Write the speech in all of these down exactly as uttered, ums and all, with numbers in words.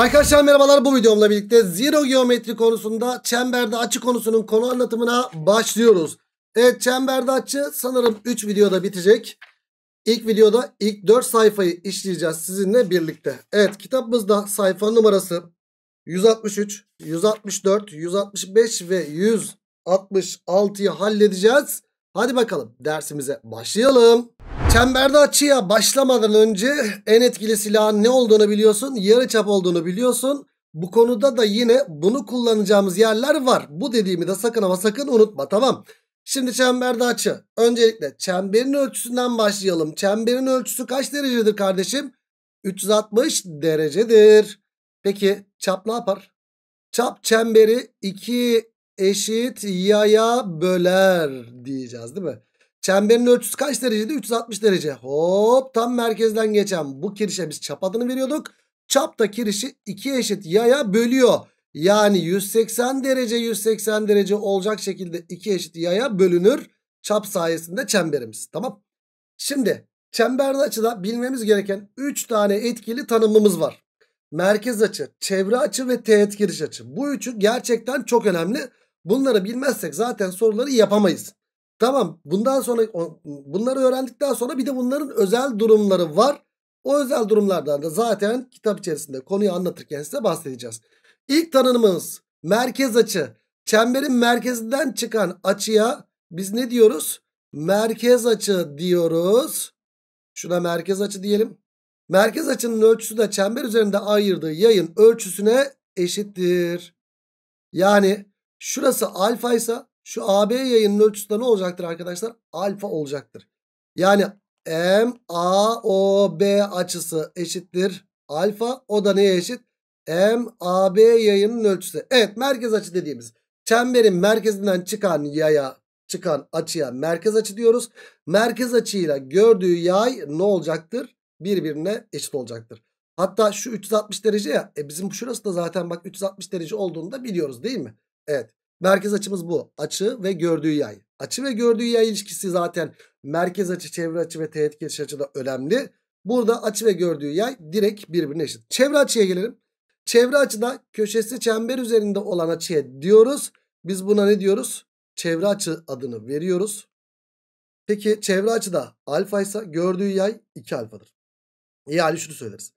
Arkadaşlar merhabalar, bu videomla birlikte zero geometri konusunda çemberde açı konusunun konu anlatımına başlıyoruz. Evet, çemberde açı sanırım üç videoda bitecek. İlk videoda ilk dört sayfayı işleyeceğiz sizinle birlikte. Evet, kitabımızda sayfa numarası yüz altmış üç, yüz altmış dört, yüz altmış beş ve yüz altmış altı'yı halledeceğiz. Hadi bakalım dersimize başlayalım. Çemberde açıya başlamadan önce en etkili silahın ne olduğunu biliyorsun, yarıçap olduğunu biliyorsun. Bu konuda da yine bunu kullanacağımız yerler var. Bu dediğimi de sakın ama sakın unutma, tamam. Şimdi çemberde açı. Öncelikle çemberin ölçüsünden başlayalım. Çemberin ölçüsü kaç derecedir kardeşim? üç yüz altmış derecedir. Peki çap ne yapar? Çap çemberi iki eşit yaya böler diyeceğiz, değil mi? Çemberin ölçüsü kaç derecede? üç yüz altmış derece. Hop, tam merkezden geçen bu kirişe biz çap adını veriyorduk. Çap da kirişi iki eşit yaya bölüyor. Yani yüz seksen derece yüz seksen derece olacak şekilde iki eşit yaya bölünür. Çap sayesinde çemberimiz. Tamam. Şimdi çemberde açıda bilmemiz gereken üç tane etkili tanımımız var. Merkez açı, çevre açı ve teğet giriş açı. Bu üçü gerçekten çok önemli. Bunları bilmezsek zaten soruları yapamayız. Tamam, bundan sonra bunları öğrendikten sonra bir de bunların özel durumları var. O özel durumlardan da zaten kitap içerisinde konuyu anlatırken size bahsedeceğiz. İlk tanımımız merkez açı. Çemberin merkezinden çıkan açıya biz ne diyoruz? Merkez açı diyoruz. Şuna merkez açı diyelim. Merkez açının ölçüsü de çember üzerinde ayırdığı yayın ölçüsüne eşittir. Yani şurası alfa ise şu A B yayının ölçüsü de ne olacaktır arkadaşlar? Alfa olacaktır. Yani M A O B açısı eşittir alfa. O da neye eşit? M A B yayının ölçüsü. Evet, merkez açı dediğimiz çemberin merkezinden çıkan yaya, çıkan açıya merkez açı diyoruz. Merkez açıyla gördüğü yay ne olacaktır? Birbirine eşit olacaktır. Hatta şu üç yüz altmış derece ya, e bizim şurası da zaten bak üç yüz altmış derece olduğunu da biliyoruz, değil mi? Evet. Merkez açımız bu. Açı ve gördüğü yay. Açı ve gördüğü yay ilişkisi zaten merkez açı, çevre açı ve teğet giriş açı da önemli. Burada açı ve gördüğü yay direkt birbirine eşit. Çevre açıya gelelim. Çevre açıda köşesi çember üzerinde olan açıya diyoruz. Biz buna ne diyoruz? Çevre açı adını veriyoruz. Peki çevre açıda alfa ise gördüğü yay iki alfadır. Yani şunu söyleriz.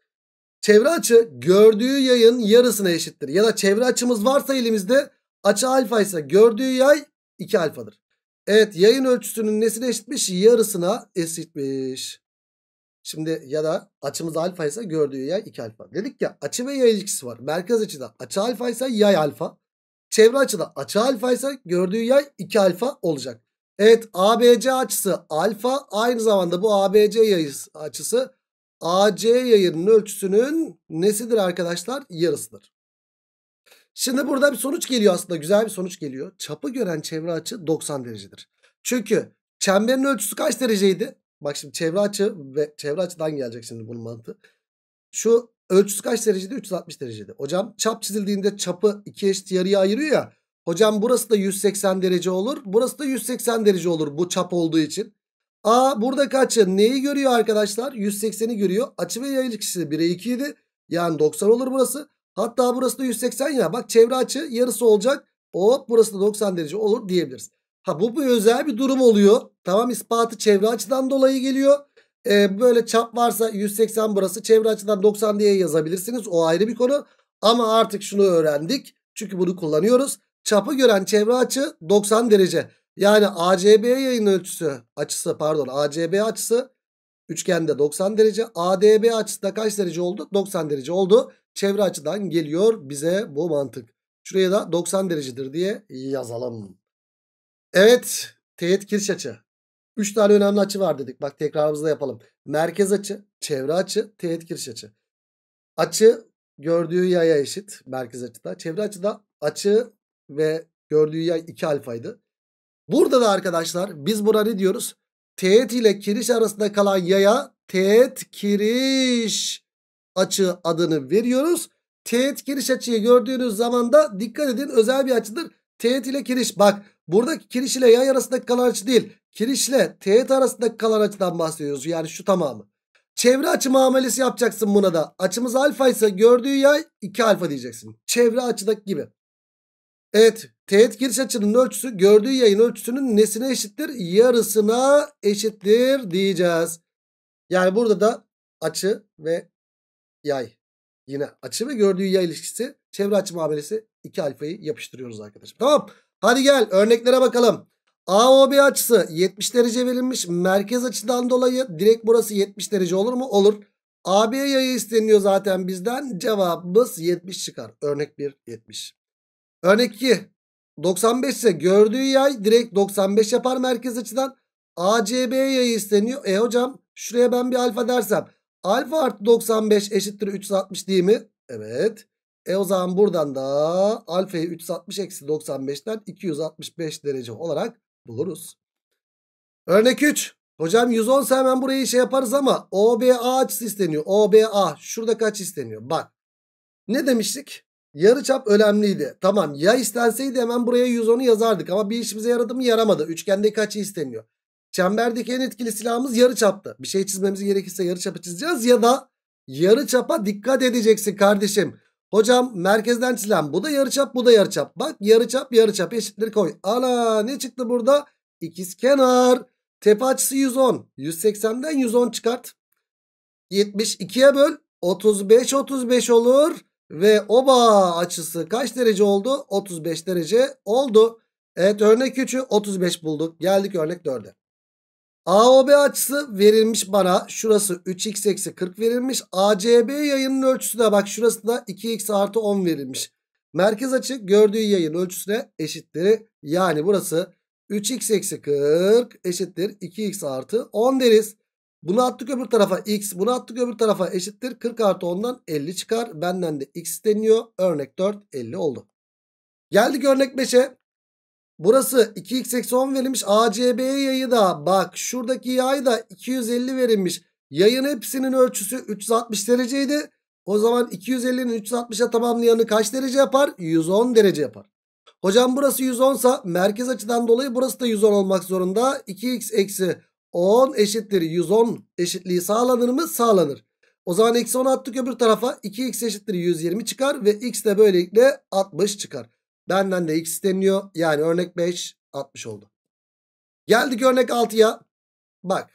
Çevre açı gördüğü yayın yarısına eşittir. Ya da çevre açımız varsa elimizde, açı alfa ise gördüğü yay iki alfadır. Evet, yayın ölçüsünün nesine eşitmiş? Yarısına eşitmiş. Şimdi ya da açımız alfa ise gördüğü yay iki alfa. Dedik ya, açı ve yay ilişkisi var. Merkez açıda açı alfa ise yay alfa. Çevre açıda açı alfa ise gördüğü yay iki alfa olacak. Evet, A B C açısı alfa. Aynı zamanda bu A B C yayı açısı A C yayının ölçüsünün nesidir arkadaşlar? Yarısıdır. Şimdi burada bir sonuç geliyor, aslında güzel bir sonuç geliyor. Çapı gören çevre açı doksan derecedir. Çünkü çemberin ölçüsü kaç dereceydi? Bak şimdi çevre açı ve çevre açıdan gelecek şimdi bunun mantığı. Şu ölçüsü kaç dereceydi? üç yüz altmış dereceydi. Hocam çap çizildiğinde çapı iki eşit yarıya ayırıyor ya. Hocam burası da yüz seksen derece olur. Burası da yüz seksen derece olur bu çap olduğu için. Aa, buradaki açı neyi görüyor arkadaşlar? yüz seksen'i görüyor. Açı ve yay ilişkisi bire iki idi. Yani doksan olur burası. Hatta burası da yüz seksen ya. Bak çevre açı yarısı olacak. Hop, burası da doksan derece olur diyebiliriz. Ha, bu bir özel bir durum oluyor. Tamam, ispatı çevre açıdan dolayı geliyor. Ee, böyle çap varsa yüz seksen burası. Çevre açıdan doksan diye yazabilirsiniz. O ayrı bir konu. Ama artık şunu öğrendik. Çünkü bunu kullanıyoruz. Çapı gören çevre açı doksan derece. Yani A C B yayın ölçüsü açısı pardon A C B açısı üçgende doksan derece. A D B açısı da kaç derece oldu? doksan derece oldu. Çevre açıdan geliyor bize bu mantık. Şuraya da doksan derecedir diye yazalım. Evet, teğet giriş açı. üç tane önemli açı var dedik. Bak tekrarımızı da yapalım. Merkez açı, çevre açı, teğet giriş açı. Açı gördüğü yaya eşit merkez açıda. Çevre açıda açı ve gördüğü yay iki alfaydı. Burada da arkadaşlar biz buna ne diyoruz? Teğet ile kiriş arasında kalan yaya teğet kiriş açı adını veriyoruz. Teğet kiriş açıyı gördüğünüz zaman da dikkat edin, özel bir açıdır. Teğet ile kiriş, bak buradaki kiriş ile yay arasındaki kalan açı değil. Kiriş ile teğet arasındaki kalan açıdan bahsediyoruz. Yani şu tamamı. Çevre açı muamelesi yapacaksın buna da. Açımız alfa ise gördüğü yay iki alfa diyeceksin. Çevre açıdaki gibi. Evet, teğet giriş açının ölçüsü gördüğü yayın ölçüsünün nesine eşittir? Yarısına eşittir diyeceğiz. Yani burada da açı ve yay, yine açı ve gördüğü yay ilişkisi, çevre açı muamelesi, iki alfayı yapıştırıyoruz arkadaşlar. Tamam, hadi gel örneklere bakalım. A O B açısı yetmiş derece verilmiş. Merkez açıdan dolayı direkt burası yetmiş derece olur mu? Olur. A B yayı isteniyor zaten bizden. Cevabımız yetmiş çıkar. Örnek bir, yetmiş. Örnek iki, doksan beş ise gördüğü yay direkt doksan beş yapar merkez açıdan. A C B yayı isteniyor. E hocam şuraya ben bir alfa dersem, alfa artı doksan beş eşittir üç yüz altmış değil mi? Evet. E o zaman buradan da alfayı üç yüz altmış eksi doksan beşten iki yüz altmış beş derece olarak buluruz. Örnek üç. Hocam yüz on ise hemen burayı şey yaparız ama O B A açısı isteniyor. O B A şurada kaç isteniyor? Bak ne demiştik? Yarıçap önemliydi. Tamam, ya istenseydi hemen buraya yüz on'u yazardık ama bir işimize yaradı mı? Yaramadı. Üçgende kaç isteniyor? Çemberdeki en etkili silahımız yarıçaptı. Bir şey çizmemiz gerekirse yarıçapı çizeceğiz ya da yarıçapa dikkat edeceksin kardeşim. Hocam merkezden çizilen, bu da yarıçap, bu da yarıçap. Bak yarıçap yarıçap eşittir koy. Ana ne çıktı burada? İkizkenar. Tepe açısı yüz on. yüz seksen'den yüz on çıkart. yetmiş iki'ye böl. otuz beş otuz beş olur ve oba açısı kaç derece oldu? otuz beş derece oldu. Evet, örnek üç'ü otuz beş bulduk. Geldik örnek dört'e. A O B açısı verilmiş bana. Şurası üç x eksi kırk verilmiş. A C B yayının ölçüsü de bak şurası da iki x artı on verilmiş. Merkez açı gördüğü yayın ölçüsüne eşittir. Yani burası üç x eksi kırk eşittir iki x artı on deriz. Bunu attık öbür tarafa x, bunu attık öbür tarafa eşittir. kırk artı on'dan elli çıkar. Benden de x isteniyor. Örnek dört, elli oldu. Geldik örnek beş'e. Burası iki x eksi on verilmiş. A C B yayı da bak şuradaki yay da iki yüz elli verilmiş. Yayın hepsinin ölçüsü üç yüz altmış dereceydi. O zaman iki yüz elli'nin üç yüz altmış'a tamamlayanı kaç derece yapar? yüz on derece yapar. Hocam burası yüz on ise merkez açıdan dolayı burası da yüz on olmak zorunda. iki x eksi on eşittir yüz on eşitliği sağlanır mı? Sağlanır. O zaman eksi on'u attık öbür tarafa. iki x eşittir yüz yirmi çıkar ve x de böylelikle altmış çıkar. Benden de x isteniyor. Yani örnek beş, altmış oldu. Geldik örnek altı'ya. Bak.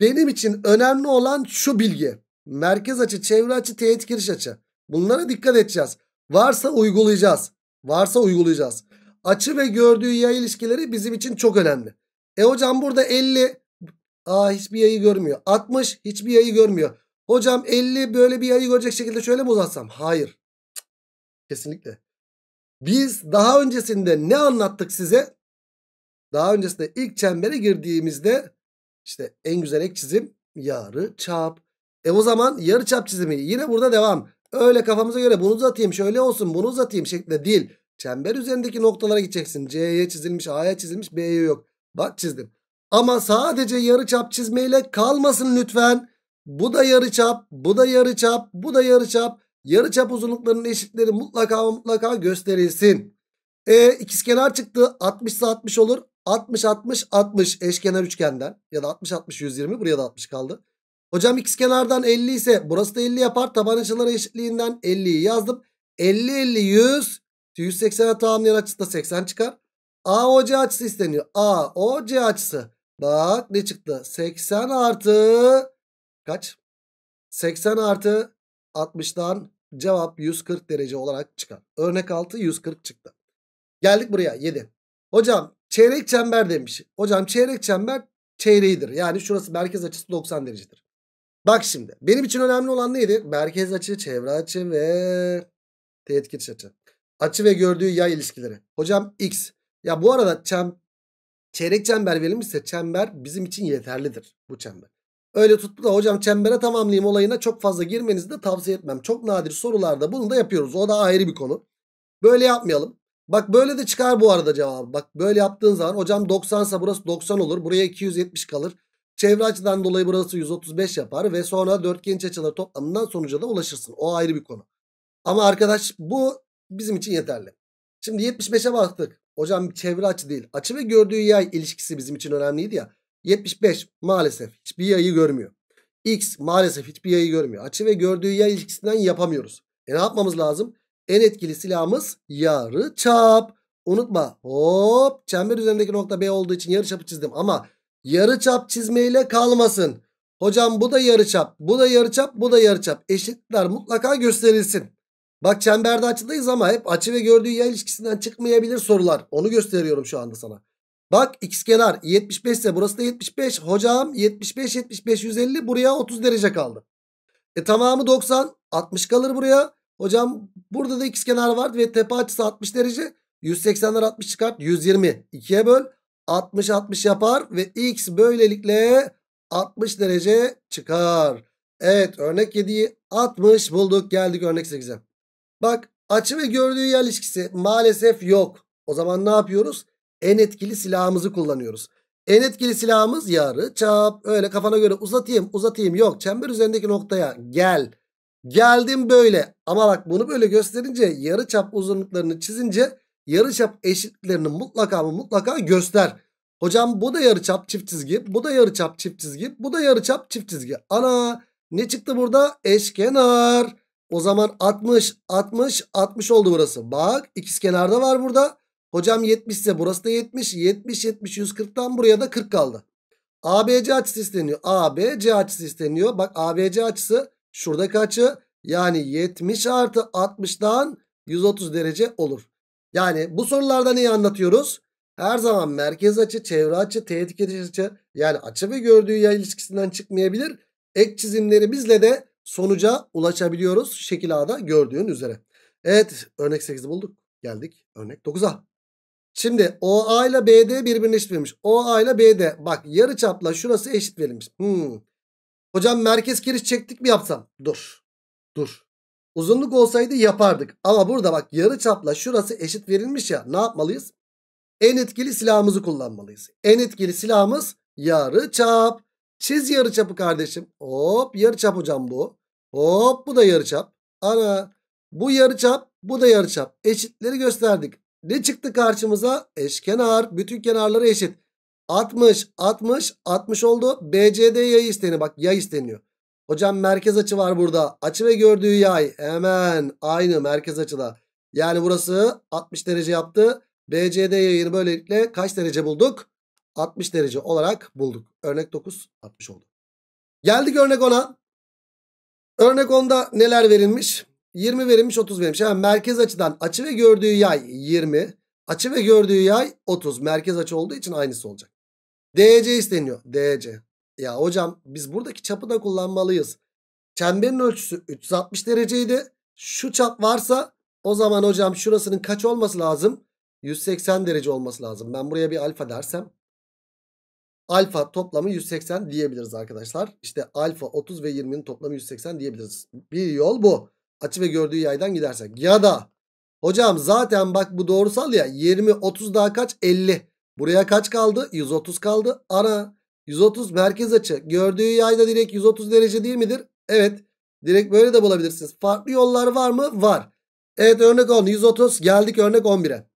Benim için önemli olan şu bilgi. Merkez açı, çevre açı, teğet giriş açı. Bunlara dikkat edeceğiz. Varsa uygulayacağız. Varsa uygulayacağız. Açı ve gördüğü yay ilişkileri bizim için çok önemli. E hocam burada elli. Aa, hiçbir yayı görmüyor. altmış hiçbir yayı görmüyor. Hocam elli böyle bir yayı görecek şekilde şöyle mi uzatsam? Hayır. Kesinlikle. Biz daha öncesinde ne anlattık size? Daha öncesinde ilk çembere girdiğimizde işte en güzel ek çizim yarıçap. E o zaman yarıçap çizimi yine burada devam. Öyle kafamıza göre bunu uzatayım, şöyle olsun, bunu uzatayım şeklinde değil. Çember üzerindeki noktalara gideceksin. C'ye çizilmiş, A'ya çizilmiş, B'ye yok. Bak çizdim. Ama sadece yarıçap çizmeyle kalmasın lütfen. Bu da yarıçap, bu da yarıçap, bu da yarıçap. Yarıçap uzunluklarının eşitleri mutlaka mutlaka gösterilsin. E, ikizkenar çıktı. altmış ise altmış olur. altmış altmış altmış eşkenar üçgenden ya da altmış altmış yüz yirmi, buraya da altmış kaldı. Hocam ikizkenardan elli ise burası da elli yapar. Taban açıları eşitliğinden elli'yi yazdım. elli elli yüz yüz seksen'e tamamlayan açısı da seksen çıkar. A O C açısı isteniyor. A O C açısı. Bak ne çıktı? seksen artı kaç? seksen artı altmış'tan cevap yüz kırk derece olarak çıkar. Örnek altı, yüz kırk çıktı. Geldik buraya yedi. Hocam çeyrek çember demiş. Hocam çeyrek çember çeyreğidir. Yani şurası merkez açısı doksan derecedir. Bak şimdi benim için önemli olan neydi? Merkez açı, çevre açı ve teğet giriş açı. Açı ve gördüğü yay ilişkileri. Hocam x. Ya bu arada çem... çeyrek çember verilmişse çember bizim için yeterlidir. Bu çember. Öyle tuttu da hocam çembere tamamlayayım olayına çok fazla girmenizi de tavsiye etmem. Çok nadir sorularda bunu da yapıyoruz. O da ayrı bir konu. Böyle yapmayalım. Bak böyle de çıkar bu arada cevabı. Bak böyle yaptığın zaman hocam doksan ise burası doksan olur. Buraya iki yüz yetmiş kalır. Çevre açıdan dolayı burası yüz otuz beş yapar. Ve sonra dörtgen iç açıları toplamından sonuca da ulaşırsın. O ayrı bir konu. Ama arkadaş bu bizim için yeterli. Şimdi yetmiş beş'e baktık. Hocam çevre açı değil. Açı ve gördüğü yay ilişkisi bizim için önemliydi ya. yetmiş beş maalesef hiçbir yayı görmüyor. X maalesef hiçbir yayı görmüyor. Açı ve gördüğü yay ilişkisinden yapamıyoruz. E ne yapmamız lazım? En etkili silahımız yarıçap. Unutma, hop, çember üzerindeki nokta B olduğu için yarıçapı çizdim ama yarıçap çizmeyle kalmasın. Hocam bu da yarıçap, bu da yarıçap, bu da yarıçap. Eşitler mutlaka gösterilsin. Bak çemberde açıdayız ama hep açı ve gördüğü yay ilişkisinden çıkmayabilir sorular. Onu gösteriyorum şu anda sana. Bak x kenar yetmiş beş ise burası da yetmiş beş. Hocam yetmiş beş, yetmiş beş, yüz elli, buraya otuz derece kaldı. E tamamı doksan, altmış kalır buraya. Hocam burada da x kenar var ve tepe açısı altmış derece. yüz seksenler altmış çıkart, yüz yirmi. ikiye böl, altmış altmış yapar ve x böylelikle altmış derece çıkar. Evet, örnek yediyi altmış bulduk, geldik örnek sekize. Bak açı ve gördüğü yer ilişkisi maalesef yok. O zaman ne yapıyoruz? En etkili silahımızı kullanıyoruz. En etkili silahımız yarıçap. Öyle kafana göre uzatayım uzatayım yok. Çember üzerindeki noktaya gel. Geldim böyle. Ama bak bunu böyle gösterince, yarıçap uzunluklarını çizince yarıçap eşitlerini mutlaka mı mutlaka göster. Hocam bu da yarıçap çift çizgi. Bu da yarıçap çift çizgi. Bu da yarıçap çift çizgi. Ana, ne çıktı burada? Eşkenar. O zaman altmış altmış altmış oldu burası. Bak ikizkenar da var burada. Hocam yetmiş ise burası da yetmiş, yetmiş, yetmiş, yüz kırktan buraya da kırk kaldı. A B C açısı isteniyor. A B C açısı isteniyor. Bak A B C açısı şuradaki açı, yani yetmiş artı altmıştan yüz otuz derece olur. Yani bu sorularda neyi anlatıyoruz? Her zaman merkez açı, çevre açı, teğet geçiş açı, yani açı ve gördüğü yay ilişkisinden çıkmayabilir. Ek çizimlerimizle de sonuca ulaşabiliyoruz. Şekil A'da gördüğün üzere. Evet, örnek sekizi bulduk. Geldik örnek dokuza. Şimdi O A ile B D birbirine eşit verilmiş. O A ile B D. Bak yarıçapla şurası eşit verilmiş. Hmm. Hocam merkez kiriş çektik mi yapsam? Dur. Dur. Uzunluk olsaydı yapardık. Ama burada bak yarıçapla şurası eşit verilmiş ya. Ne yapmalıyız? En etkili silahımızı kullanmalıyız. En etkili silahımız yarıçap. Çiz yarıçapı kardeşim. Hop, yarıçap hocam bu. Hop, bu da yarıçap. Ana, bu yarıçap, bu da yarıçap. Eşitleri gösterdik. Ne çıktı karşımıza? Eşkenar. Bütün kenarları eşit. altmış altmış altmış oldu. B C D yayı isteniyor. Bak yay isteniyor. Hocam merkez açı var burada. Açı ve gördüğü yay hemen aynı merkez açıda. Yani burası altmış derece yaptı. B C D yayını böylelikle kaç derece bulduk? altmış derece olarak bulduk. Örnek dokuz altmış oldu. Geldik örnek ona. Örnek onda neler verilmiş? yirmi verilmiş, otuz verilmiş. Yani merkez açıdan açı ve gördüğü yay yirmi. Açı ve gördüğü yay otuz. Merkez açı olduğu için aynısı olacak. D C isteniyor. D C. Ya hocam biz buradaki çapı da kullanmalıyız. Çemberin ölçüsü üç yüz altmış dereceydi. Şu çap varsa o zaman hocam şurasının kaç olması lazım? yüz seksen derece olması lazım. Ben buraya bir alfa dersem, alfa toplamı yüz seksen diyebiliriz arkadaşlar. İşte alfa otuz ve yirminin toplamı yüz seksen diyebiliriz. Bir yol bu. Açı ve gördüğü yaydan gidersek. Ya da hocam zaten bak bu doğrusal ya, yirmi otuz daha kaç? elli. Buraya kaç kaldı? yüz otuz kaldı. Ara, yüz otuz merkez açı. Gördüğü yayda direkt yüz otuz derece değil midir? Evet. Direkt böyle de bulabilirsiniz. Farklı yollar var mı? Var. Evet, örnek on, yüz otuz. Geldik örnek on bire.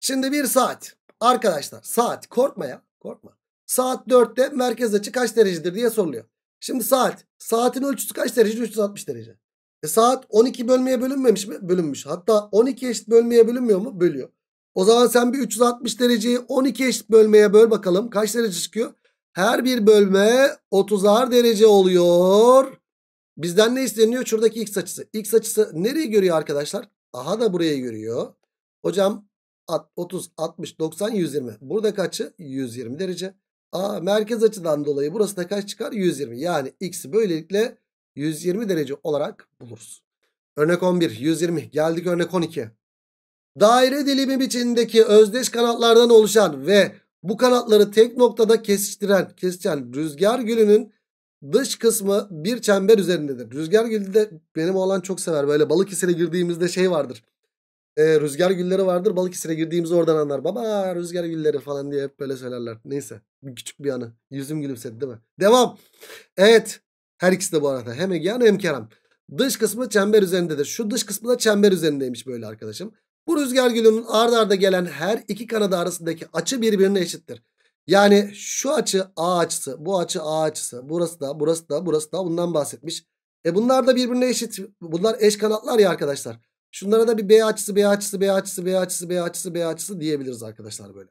Şimdi bir saat. Arkadaşlar saat, korkma ya, korkma. Saat dörtte merkez açı kaç derecedir diye soruluyor. Şimdi saat. Saatin ölçüsü kaç derece? üç yüz altmış derece. E saat on iki bölmeye bölünmemiş mi? Bölünmüş. Hatta on iki eşit bölmeye bölünmüyor mu? Bölüyor. O zaman sen bir üç yüz altmış dereceyi on iki eşit bölmeye böl bakalım. Kaç derece çıkıyor? Her bir bölme otuzar derece oluyor. Bizden ne isteniyor? Şuradaki x açısı. X açısı nereyi görüyor arkadaşlar? Aha da burayı görüyor. Hocam otuz, altmış, doksan, yüz yirmi. Buradaki açı yüz yirmi derece. Aa, merkez açıdan dolayı burası da kaç çıkar? yüz yirmi. Yani x'i böylelikle yüz yirmi derece olarak buluruz. Örnek on bir, yüz yirmi. Geldik örnek on ikiye. Daire dilimi biçimindeki özdeş kanatlardan oluşan ve bu kanatları tek noktada kesiştiren, kesişen rüzgar gülünün dış kısmı bir çember üzerindedir. Rüzgar gülü de benim oğlan çok sever. Böyle Balıkesir'e girdiğimizde şey vardır. Ee, rüzgar gülleri vardır. Balıkesir'e girdiğimizde oradan anlar. Baba rüzgar gülleri falan diye hep böyle söylerler. Neyse, küçük bir anı. Yüzüm gülümsedi değil mi? Devam. Evet. Her ikisi de bu arada hem Egean hem Kerem. Dış kısmı çember üzerindedir. Şu dış kısmı da çember üzerindeymiş böyle arkadaşım. Bu rüzgar gülünün arda arda gelen her iki kanadı arasındaki açı birbirine eşittir. Yani şu açı A açısı, bu açı A açısı, burası da, burası da, burası da bundan bahsetmiş. E bunlar da birbirine eşit. Bunlar eş kanatlar ya arkadaşlar. Şunlara da bir B açısı, B açısı, B açısı, B açısı, B açısı, B açısı diyebiliriz arkadaşlar böyle.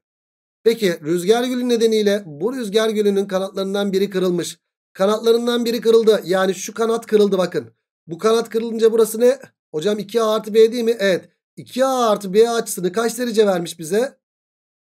Peki rüzgar gülü nedeniyle bu rüzgar gülünün kanatlarından biri kırılmış. Kanatlarından biri kırıldı. Yani şu kanat kırıldı bakın. Bu kanat kırılınca burası ne? Hocam iki A artı B değil mi? Evet. iki A artı B açısını kaç derece vermiş bize?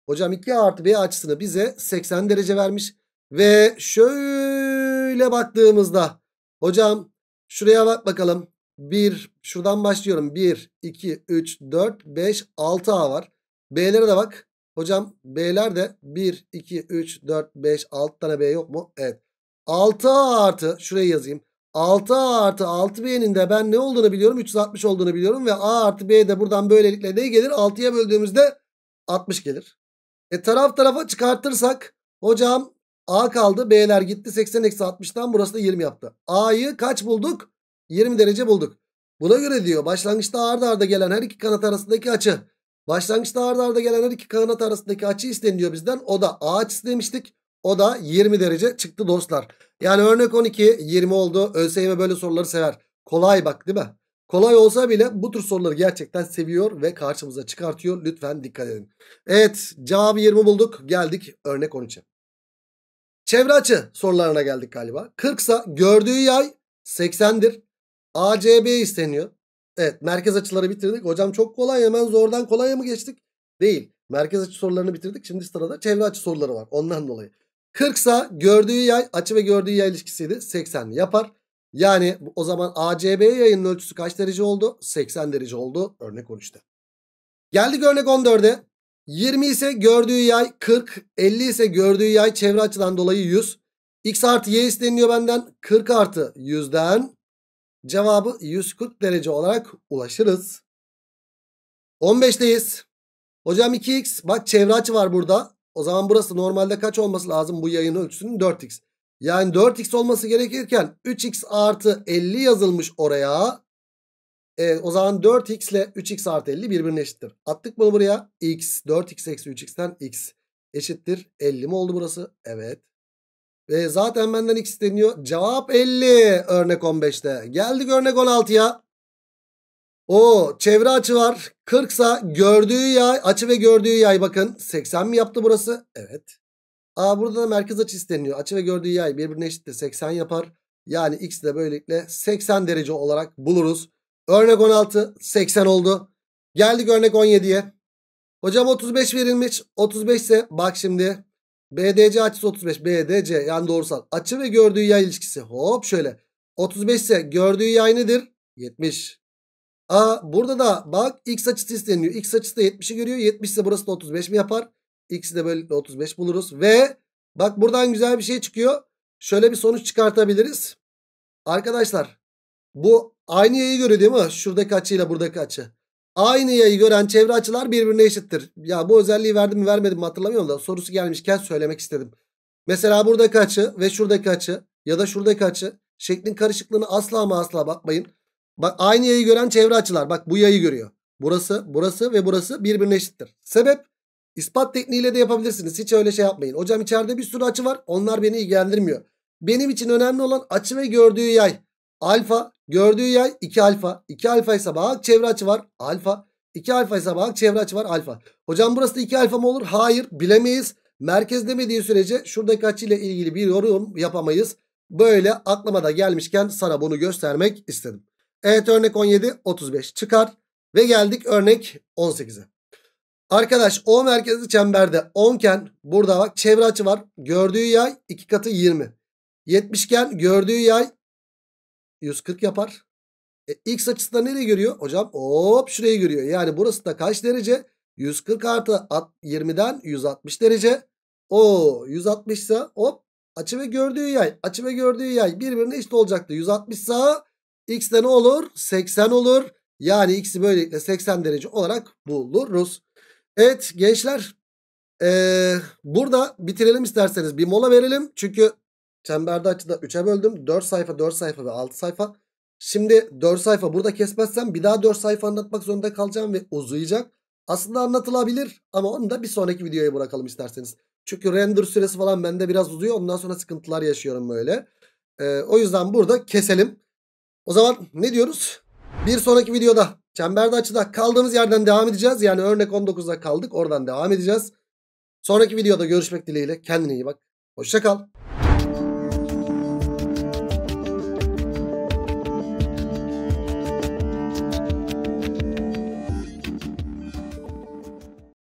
Hocam iki A artı B açısını bize seksen derece vermiş. Ve şöyle baktığımızda hocam şuraya bak bakalım. bir şuradan başlıyorum. bir, iki, üç, dört, beş, altı A var. B'lere de bak. Hocam B'ler de bir, iki, üç, dört, beş, altı tane B yok mu? Evet. altı A artı şuraya yazayım. altı A artı altı B'nin de ben ne olduğunu biliyorum? üç yüz altmış olduğunu biliyorum ve A artı B de buradan böylelikle ne gelir? altıya böldüğümüzde altmış gelir. E taraf tarafa çıkartırsak hocam A kaldı. B'ler gitti. seksen eksi altmıştan burası da yirmi yaptı. A'yı kaç bulduk? yirmi derece bulduk. Buna göre diyor başlangıçta arda arda gelen her iki kanat arasındaki açı. Başlangıçta arda arda gelen her iki kanat arasındaki açı isteniyor bizden. O da A açısı demiştik. O da yirmi derece çıktı dostlar. Yani örnek on iki yirmi oldu. ÖSYM böyle soruları sever. Kolay bak değil mi? Kolay olsa bile bu tür soruları gerçekten seviyor ve karşımıza çıkartıyor. Lütfen dikkat edin. Evet, cevabı yirmi bulduk. Geldik örnek on üçe. Çevre açı sorularına geldik galiba. kırksa gördüğü yay seksendir. A C B isteniyor. Evet, merkez açıları bitirdik. Hocam çok kolay, hemen zordan kolaya mı geçtik? Değil. Merkez açı sorularını bitirdik. Şimdi sırada çevre açı soruları var. Ondan dolayı. kırksa gördüğü yay, açı ve gördüğü yay ilişkisiydi. seksen yapar. Yani o zaman A C B yayının ölçüsü kaç derece oldu? seksen derece oldu. Örnek on üçte. Geldik örnek on dörde. yirmi ise gördüğü yay kırk. elli ise gördüğü yay çevre açıdan dolayı yüz. X artı Y isteniyor benden. kırk artı yüzden cevabı yüz kırk derece olarak ulaşırız. on beşteyiz. Hocam iki X, bak çevre açı var burada. O zaman burası normalde kaç olması lazım bu yayın ölçüsünün? dört X. Yani dört X olması gerekirken üç X artı elli yazılmış oraya. E, o zaman dört X ile üç X artı elli birbirine eşittir. Attık bunu buraya. X, dört X eksi üç X'ten X eşittir. elli mi oldu burası? Evet. Ve zaten benden X isteniyor. Cevap elli örnek on beşte. Geldik örnek on altıya. O çevre açı var. kırksa gördüğü yay, açı ve gördüğü yay bakın. seksen mi yaptı burası? Evet. Aa, burada da merkez açı isteniyor. Açı ve gördüğü yay birbirine eşittir. seksen yapar. Yani X de böylelikle seksen derece olarak buluruz. Örnek on altı seksen oldu. Geldik örnek on yediye. Hocam otuz beş verilmiş. otuz beş ise bak şimdi. B D C açısı otuz beş. B D C yani doğrusal. Açı ve gördüğü yay ilişkisi. Hop şöyle. otuz beş ise gördüğü yay nedir? yetmiş. Aa, burada da bak X açısı isteniyor. X açısı da yetmişi görüyor. yetmiş ise burası da otuz beş mi yapar? X'i de böylelikle otuz beş buluruz. Ve bak buradan güzel bir şey çıkıyor. Şöyle bir sonuç çıkartabiliriz. Arkadaşlar bu aynı yayı görüyor değil mi? Şuradaki açıyla buradaki açı. Aynı yayı gören çevre açılar birbirine eşittir. Ya bu özelliği verdim mi vermedim mi hatırlamıyorum da sorusu gelmişken söylemek istedim. Mesela buradaki açı ve şuradaki açı ya da şuradaki açı şeklin karışıklığına asla ama asla bakmayın. Bak aynı yayı gören çevre açılar. Bak bu yayı görüyor. Burası, burası ve burası birbirine eşittir. Sebep? İspat tekniğiyle de yapabilirsiniz. Hiç öyle şey yapmayın. Hocam içeride bir sürü açı var. Onlar beni ilgilendirmiyor. Benim için önemli olan açı ve gördüğü yay. Alfa, gördüğü yay iki alfa. iki alfa ise bak çevre açı var. Alfa. iki alfa ise bak çevre açı var. Alfa. Hocam burası da iki alfa mı olur? Hayır, bilemeyiz. Merkez demediği sürece şuradaki açıyla ilgili bir yorum yapamayız. Böyle aklıma da gelmişken sana bunu göstermek istedim. Evet örnek on yedi otuz beş çıkar ve geldik örnek on sekize. Arkadaş O merkezli çemberde on iken burada bak çevre açı var. Gördüğü yay iki katı yirmi. yetmiş iken gördüğü yay yüz kırk yapar. E, X açısı da nereye görüyor? Hocam hop şurayı görüyor. Yani burası da kaç derece? yüz kırk artı yirmiden yüz altmış derece. O yüz altmış ise hop açı ve gördüğü yay. Açı ve gördüğü yay birbirine eşit olacaktı. yüz altmış ise X de ne olur? seksen olur. Yani X'i böylelikle seksen derece olarak buluruz. Evet gençler. Ee, burada bitirelim isterseniz. Bir mola verelim. Çünkü çemberde açıda üçe böldüm. dört sayfa, dört sayfa ve altı sayfa. Şimdi dört sayfa burada kesmezsem bir daha dört sayfa anlatmak zorunda kalacağım ve uzayacak. Aslında anlatılabilir ama onu da bir sonraki videoya bırakalım isterseniz. Çünkü render süresi falan bende biraz uzuyor. Ondan sonra sıkıntılar yaşıyorum böyle. Ee, o yüzden burada keselim. O zaman ne diyoruz? Bir sonraki videoda çemberde açıda kaldığımız yerden devam edeceğiz. Yani örnek on dokuzda kaldık. Oradan devam edeceğiz. Sonraki videoda görüşmek dileğiyle. Kendine iyi bak. Hoşça kal.